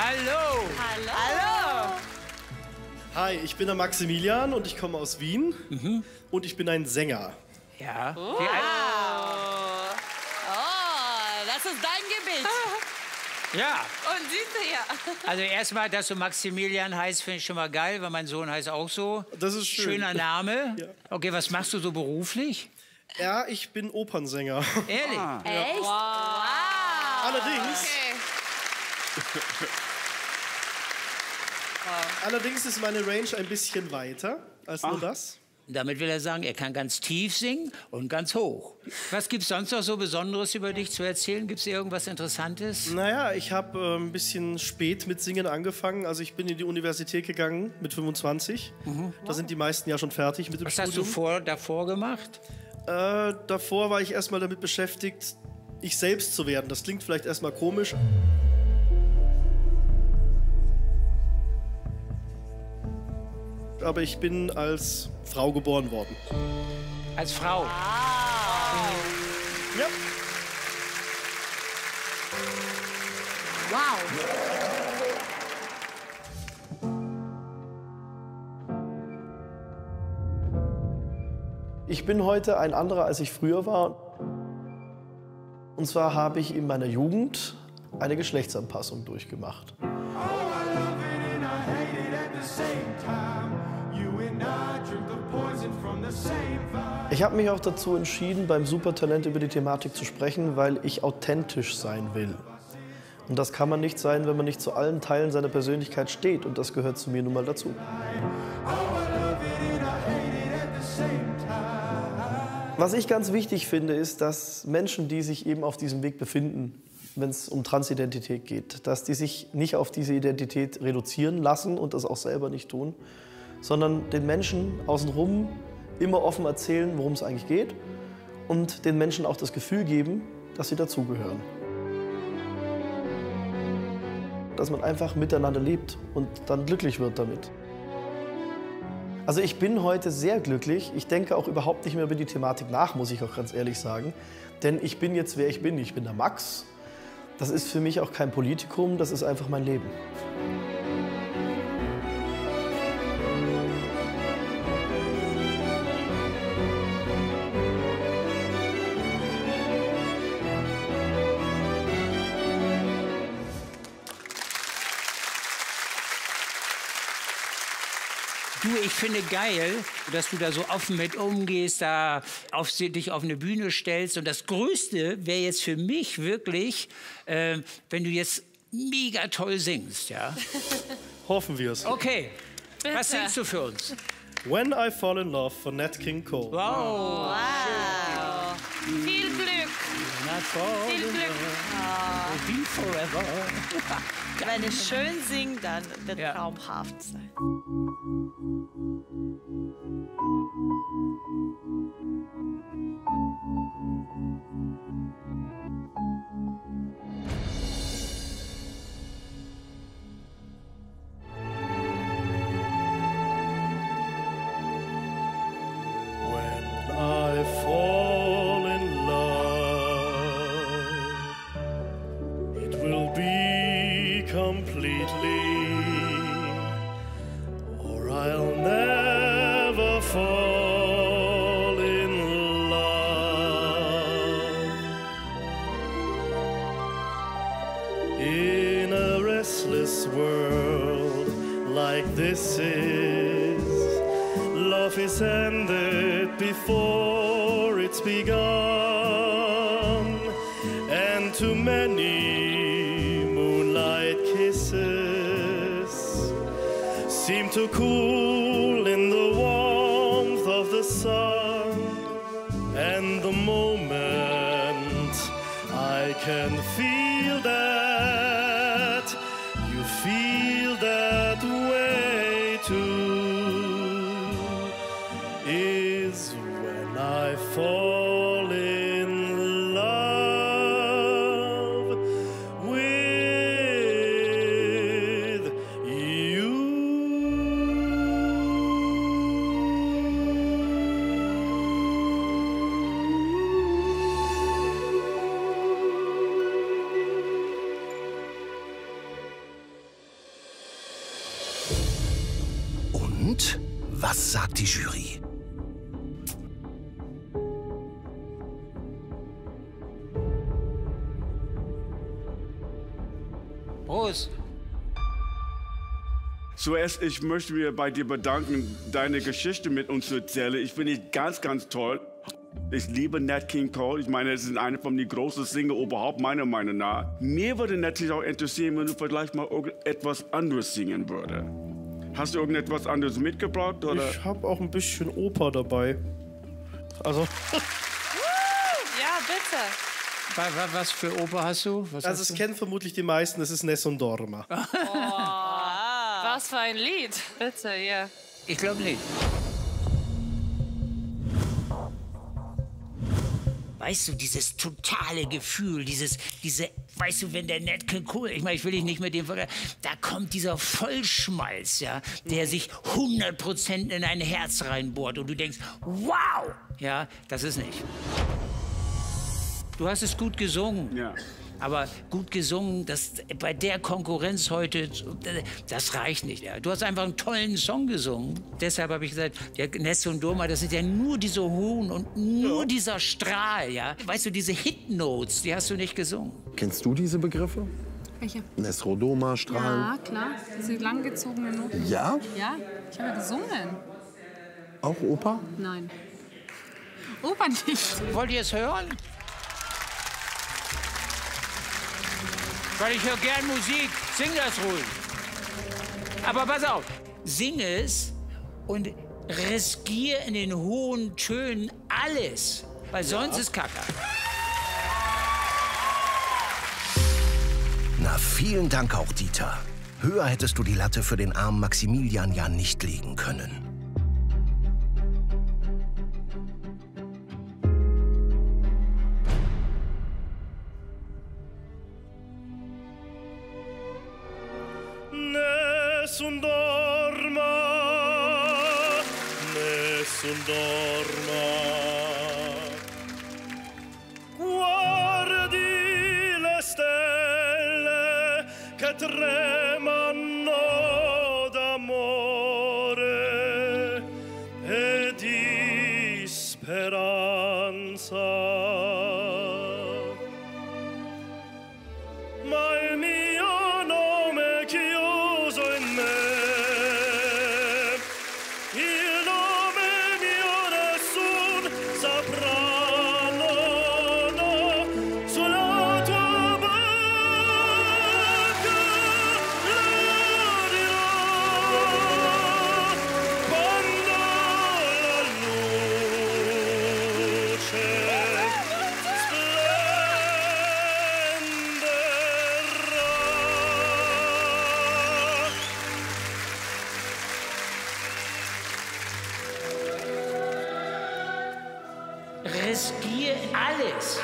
Hallo! Hallo! Hallo! Hi, ich bin der Maximilian und ich komme aus Wien. Mhm. Und ich bin ein Sänger. Ja. Wow. Oh, das ist dein Gebiet. Ja. Und siehst ja. Also erstmal, dass du Maximilian heißt, finde ich schon mal geil, weil mein Sohn heißt auch so. Das ist schön. Schöner Name. Ja. Okay, was machst du so beruflich? Ja, ich bin Opernsänger. Ehrlich? Ah. Ja. Echt? Wow. Wow. Allerdings. Okay. Allerdings ist meine Range ein bisschen weiter als nur das. Damit will er sagen, er kann ganz tief singen und ganz hoch. Was gibt es sonst noch so Besonderes über dich zu erzählen? Gibt es irgendwas Interessantes? Naja, ich habe ein bisschen spät mit Singen angefangen. Also ich bin in die Universität gegangen mit 25. Mhm. Da sind die meisten ja schon fertig mit dem Studium. Was hast du davor gemacht? Davor war ich erstmal damit beschäftigt, ich selbst zu werden. Das klingt vielleicht erstmal komisch. Aber ich bin als Frau geboren worden. Als Frau? Wow. Ja. Wow. Ich bin heute ein anderer, als ich früher war. Und zwar habe ich in meiner Jugend eine Geschlechtsanpassung durchgemacht. Ich habe mich auch dazu entschieden, beim Supertalent über die Thematik zu sprechen, weil ich authentisch sein will. Und das kann man nicht sein, wenn man nicht zu allen Teilen seiner Persönlichkeit steht. Und das gehört zu mir nun mal dazu. Was ich ganz wichtig finde, ist, dass Menschen, die sich eben auf diesem Weg befinden, wenn es um Transidentität geht, dass die sich nicht auf diese Identität reduzieren lassen und das auch selber nicht tun, sondern den Menschen außenrum immer offen erzählen, worum es eigentlich geht und den Menschen auch das Gefühl geben, dass sie dazugehören. Dass man einfach miteinander lebt und dann glücklich wird damit. Also ich bin heute sehr glücklich. Ich denke auch überhaupt nicht mehr über die Thematik nach, muss ich auch ganz ehrlich sagen. Denn ich bin jetzt, wer ich bin. Ich bin der Max. Das ist für mich auch kein Politikum, das ist einfach mein Leben. Du, ich finde geil, dass du da so offen mit umgehst, da dich auf eine Bühne stellst. Und das Größte wäre jetzt für mich wirklich, wenn du jetzt mega toll singst, ja? Hoffen wir es. Okay, bitte. Was singst du für uns? When I Fall In Love von Nat King Cole. Wow. Viel Glück. Viel Glück. Be forever. Wenn ich schön singe, dann wird traumhaft sein. When I fall in love, it will be completely. I'll never fall in love. In a restless world like this is, love is ended before it's begun, and too many moonlight kisses seem to cool in the warmth of the sun. And the moment I can feel that way too, is when I fall in love with you. Und was sagt die Jury? Prost! Zuerst, ich möchte mir bei dir bedanken, deine Geschichte mit uns zu erzählen. Ich finde dich ganz, ganz toll. Ich liebe Nat King Cole. Ich meine, es ist einer von den großen Sänger überhaupt, meiner Meinung nach. Mir würde natürlich auch interessieren, wenn du vielleicht mal etwas anderes singen würdest. Hast du irgendetwas anderes mitgebracht? Oder? Ich habe auch ein bisschen Oper dabei. Also. Ja, bitte. Was für Oper hast du? Also, es kennen vermutlich die meisten, das ist Nessun Dorma. Oh, was für ein Lied. Bitte, ja. Ich glaube nicht. Weißt du, dieses totale Gefühl, weißt du, wenn der Nat King Cole, ich meine, ich will dich nicht mit dem vergleichen, da kommt dieser Vollschmalz, ja, der sich 100% in dein Herz reinbohrt und du denkst, wow, ja, das ist nicht. Du hast es gut gesungen, ja. Aber gut gesungen, das, bei der Konkurrenz heute, das reicht nicht. Ja. Du hast einfach einen tollen Song gesungen. Deshalb habe ich gesagt, der Nessun Dorma, das sind ja nur diese Hohen und nur dieser Strahl. Ja. Weißt du, diese Hitnotes, die hast du nicht gesungen. Kennst du diese Begriffe? Welche? Nessun Dorma, Strahl. Ja, klar. Diese langgezogene Noten. Ja? Ja, ich habe ja gesungen. Auch Oper? Nein. Oper nicht. Wollt ihr es hören? Weil ich höre gern Musik, sing das ruhig. Aber pass auf, sing es und riskier in den hohen Tönen alles, weil sonst ist Kacke. Na, vielen Dank auch, Dieter. Höher hättest du die Latte für den armen Maximilian ja nicht legen können. Nessun Dorma, guardi le stelle che tremano d'amore e di speranza, ma il mio nome chiuso in me. Riskier alles.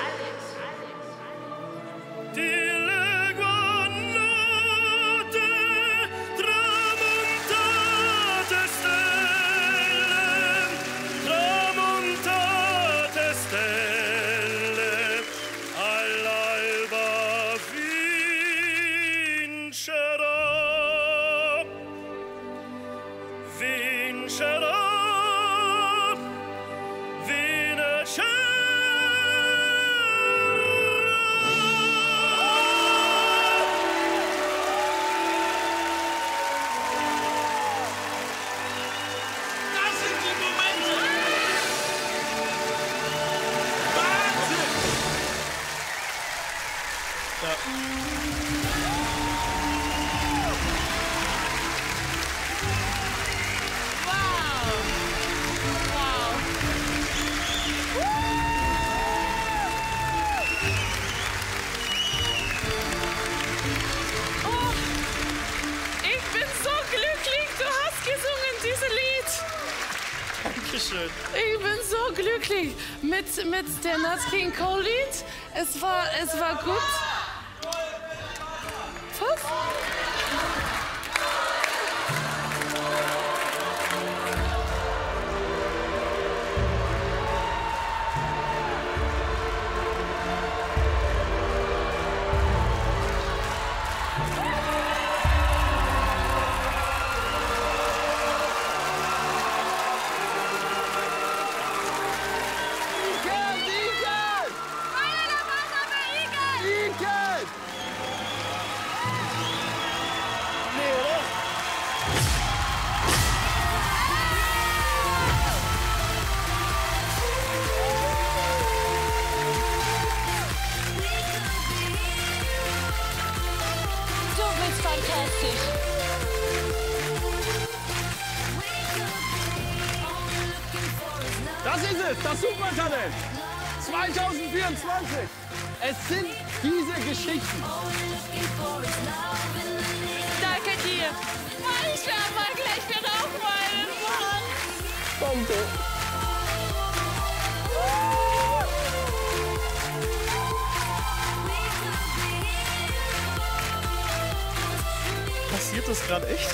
Ich bin so glücklich mit der Nat King Cole Lied. Es war gut. Was? Das ist es, das Supertalent 2024. Es sind diese Geschichten. Danke dir. Mann, ich werde mal gleich wieder aufweinen. Danke. Passiert das gerade echt?